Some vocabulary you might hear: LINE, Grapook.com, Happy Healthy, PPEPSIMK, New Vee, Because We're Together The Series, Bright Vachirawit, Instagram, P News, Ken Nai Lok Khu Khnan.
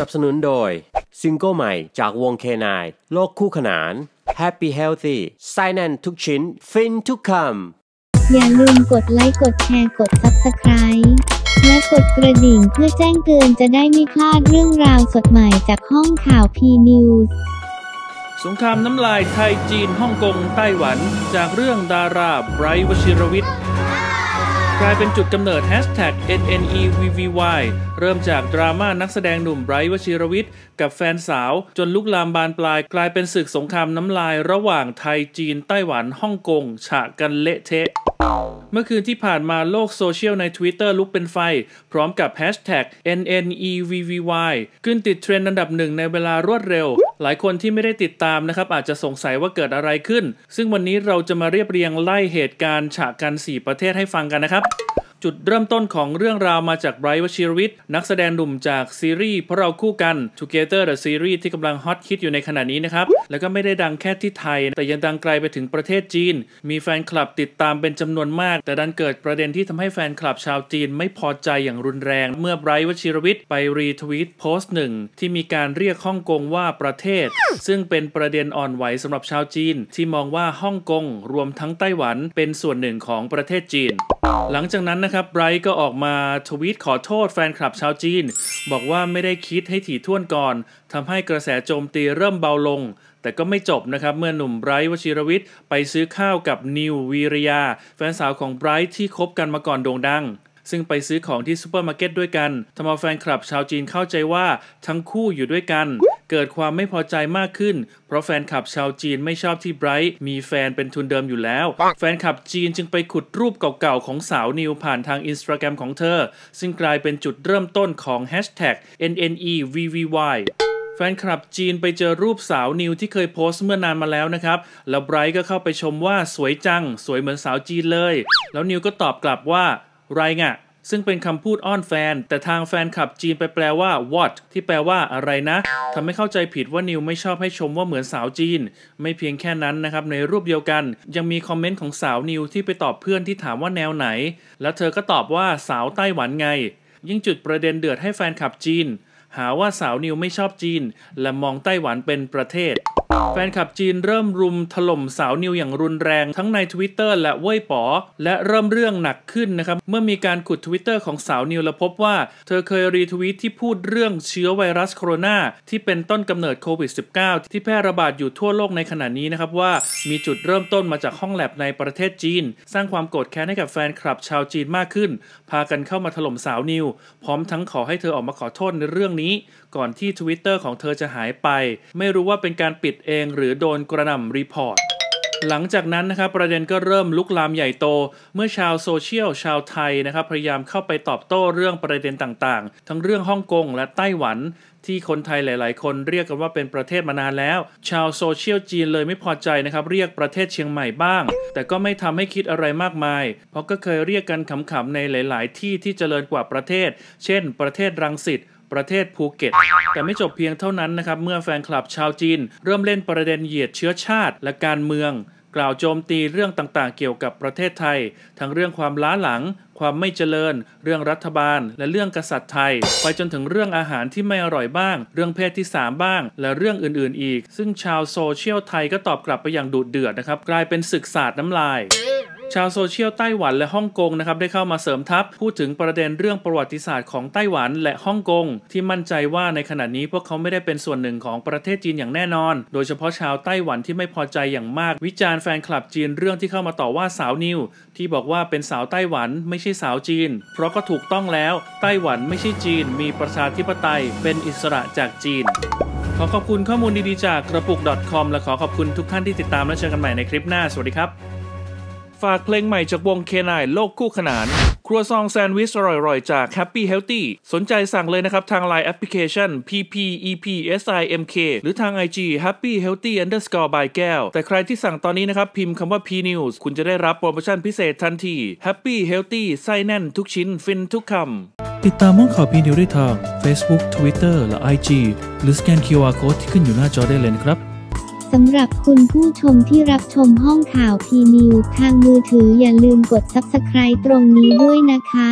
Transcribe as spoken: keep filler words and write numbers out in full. นับสนุนโดยซิงเกิลใหม่จากวงเคนายโลกคู่ขนาน Happy Healthy ไส้แน่นทุกชิ้นฟินทุกคำอย่าลืมกดไลค์กดแชร์กด ซับสไครบ์ และกดกระดิ่งเพื่อแจ้งเตือนจะได้ไม่พลาดเรื่องราวสดใหม่จากห้องข่าว พีนิวส์ สงครามน้ำลายไทยจีนฮ่องกงไต้หวันจากเรื่องดาราไบรท์วชิรวิทย์กลายเป็นจุดกำเนิด แฮชแท็ก เอ็น เอ็น อี วี วี วาย เริ่มจากดราม่านักแสดงหนุ่มไบรท์วชิรวิทย์กับแฟนสาวจนลุกลามบานปลายกลายเป็นศึกสงครามน้ำลายระหว่างไทยจีนไต้หวันฮ่องกงฉะกันเละเทะเมื่อคืนที่ผ่านมาโลกโซเชียลใน ทวิตเตอร์ ลุกเป็นไฟพร้อมกับ แฮชแท็ก เอ็น เอ็น อี วี วี วาย ขึ้นติดเทรนด์อันดับหนึ่งในเวลารวดเร็วหลายคนที่ไม่ได้ติดตามนะครับอาจจะสงสัยว่าเกิดอะไรขึ้นซึ่งวันนี้เราจะมาเรียบเรียงไล่เหตุการณ์ฉะกันสี่ประเทศให้ฟังกันนะครับจุดเริ่มต้นของเรื่องราวมาจากไบรท์ วชิรวิทย์นักแสดงหนุ่มจากซีรีส์เพราะเราคู่กัน ทูเกเธอร์ The Series ที่กำลังฮอตฮิตอยู่ในขณะนี้นะครับแล้วก็ไม่ได้ดังแค่ที่ไทยแต่ยังดังไกลไปถึงประเทศจีนมีแฟนคลับติดตามเป็นจำนวนมากแต่ดันเกิดประเด็นที่ทำให้แฟนคลับชาวจีนไม่พอใจอย่างรุนแรงเมื่อไบรท์ วชิรวิทย์ไปรีทวีตโพสต์หนึ่งที่มีการเรียกฮ่องกงว่าประเทศซึ่งเป็นประเด็นอ่อนไหวสำหรับชาวจีนที่มองว่าฮ่องกงรวมทั้งไต้หวันเป็นส่วนหนึ่งของประเทศจีนหลังจากนั้นนะครับไบรท์ก็ออกมาทวีตขอโทษแฟนคลับชาวจีนบอกว่าไม่ได้คิดให้ถี่ถ้วนก่อนทำให้กระแสโจมตีเริ่มเบาลงแต่ก็ไม่จบนะครับเมื่อหนุ่มไบรท์ วชิรวิทย์ไปซื้อข้าวกับนิววีรยาแฟนสาวของไบรท์ที่คบกันมาก่อนโด่งดังซึ่งไปซื้อของที่ซูเปอร์มาร์เก็ตด้วยกันทำเอาแฟนคลับชาวจีนเข้าใจว่าทั้งคู่อยู่ด้วยกันเกิดความไม่พอใจมากขึ้นเพราะแฟนคลับชาวจีนไม่ชอบที่ไบรท์มีแฟนเป็นทุนเดิมอยู่แล้วแฟนคลับจีนจึงไปขุดรูปเก่าๆของสาวนิวผ่านทาง อินสตาแกรม ของเธอซึ่งกลายเป็นจุดเริ่มต้นของ แฮชแท็ก เอ็น เอ็น อี วี วี วายแฟนคลับจีนไปเจอรูปสาวนิวที่เคยโพสต์เมื่อนานมาแล้วนะครับแล้วไบรท์ก็เข้าไปชมว่าสวยจังสวยเหมือนสาวจีนเลยแล้วนิวก็ตอบกลับว่าไรเงะซึ่งเป็นคำพูดอ้อนแฟนแต่ทางแฟนคลับจีนไปแปลว่า วอท ที่แปลว่าอะไรนะทำให้เข้าใจผิดว่านิวไม่ชอบให้ชมว่าเหมือนสาวจีนไม่เพียงแค่นั้นนะครับในรูปเดียวกันยังมีคอมเมนต์ของสาวนิวที่ไปตอบเพื่อนที่ถามว่าแนวไหนแล้วเธอก็ตอบว่าสาวไต้หวันไงยิ่งจุดประเด็นเดือดให้แฟนคลับจีนหาว่าสาวนิวไม่ชอบจีนและมองไต้หวันเป็นประเทศแฟนคลับจีนเริ่มรุมถล่มสาวนิวอย่างรุนแรงทั้งใน ทวิตเตอร์ และเว่ยป๋อและเริ่มเรื่องหนักขึ้นนะครับเมื่อมีการขุด ทวิตเตอร์ ของสาวนิวและพบว่าเธอเคยรีทวีตที่พูดเรื่องเชื้อไวรัสโคโรนาที่เป็นต้นกำเนิดโควิดสิบเก้า ที่แพร่ระบาดอยู่ทั่วโลกในขณะนี้นะครับว่ามีจุดเริ่มต้นมาจากห้องแลบในประเทศจีนสร้างความโกรธแค้นให้กับแฟนคลับชาวจีนมากขึ้นพากันเข้ามาถล่มสาวนิวพร้อมทั้งขอให้เธอออกมาขอโทษในเรื่องนี้ก่อนที่ ทวิตเตอร์ ของเธอจะหายไปไม่รู้ว่าเป็นการปิดเองหรือโดนกระหน่ำรีพอร์ตหลังจากนั้นนะครับประเด็นก็เริ่มลุกลามใหญ่โตเมื่อชาวโซเชียลชาวไทยนะครับพยายามเข้าไปตอบโต้เรื่องประเด็นต่างๆทั้งเรื่องฮ่องกงและไต้หวันที่คนไทยหลายๆคนเรียกกันว่าเป็นประเทศมานานแล้วชาวโซเชียลจีนเลยไม่พอใจนะครับเรียกประเทศเชียงใหม่บ้างแต่ก็ไม่ทำให้คิดอะไรมากมายเพราะก็เคยเรียกกันขำๆในหลายๆที่ที่เจริญกว่าประเทศเช่นประเทศรังสิตประเทศภูเก็ตแต่ไม่จบเพียงเท่านั้นนะครับเมื่อแฟนคลับชาวจีนเริ่มเล่นประเด็นเหยียดเชื้อชาติและการเมืองกล่าวโจมตีเรื่องต่างๆเกี่ยวกับประเทศไทยทั้งเรื่องความล้าหลังความไม่เจริญเรื่องรัฐบาลและเรื่องกษัตริย์ไทยไปจนถึงเรื่องอาหารที่ไม่อร่อยบ้างเรื่องเพศที่สามบ้างและเรื่องอื่นๆอีกซึ่งชาวโซเชียลไทยก็ตอบกลับไปอย่างดุเดือดนะครับกลายเป็นศึกสาดน้ำลายชาวโซเชียลไต้หวันและฮ่องกงนะครับได้เข้ามาเสริมทัพพูดถึงประเด็นเรื่องประวัติศาสตร์ของไต้หวันและฮ่องกงที่มั่นใจว่าในขณะนี้พวกเขาไม่ได้เป็นส่วนหนึ่งของประเทศจีนอย่างแน่นอนโดยเฉพาะชาวไต้หวันที่ไม่พอใจอย่างมากวิจารณ์แฟนคลับจีนเรื่องที่เข้ามาต่อว่าสาวนิวที่บอกว่าเป็นสาวไต้หวันไม่ใช่สาวจีนเพราะก็ถูกต้องแล้วไต้หวันไม่ใช่จีนมีประชาธิปไตยเป็นอิสระจากจีนขอขอบคุณข้อมูลดีๆจากกระปุก ดอทคอม และขอขอบคุณทุกท่านที่ติดตามและเจอกันใหม่ในคลิปหน้าสวัสดีครับฝากเพลงใหม่จากวงเคนายโลกคู่ขนานครัวซองแซนด์วิชอร่อยๆจาก Happy Healthy สนใจสั่งเลยนะครับทาง ไลน์ แอปพลิเคชัน พี พี อี พี เอส ไอ เอ็ม เค หรือทาง ไอ จี Happy Healthy Underscore by แก้วแต่ใครที่สั่งตอนนี้นะครับพิมพ์คำว่า พีนิวส์ คุณจะได้รับโปรโมชั่นพิเศษทันที Happy Healthy ไส้แน่นทุกชิ้นฟินทุกคำติดตามห้องข่าว พีนิวส์ ได้ทาง เฟซบุ๊ก ทวิตเตอร์ และ ไอ จี หรือสแกน คิวอาร์โค้ด ที่ขึ้นอยู่หน้าจอได้เลยครับสำหรับคุณผู้ชมที่รับชมห้องข่าว พีนิวส์ ทางมือถืออย่าลืมกด ซับสไครบ์ ตรงนี้ด้วยนะคะ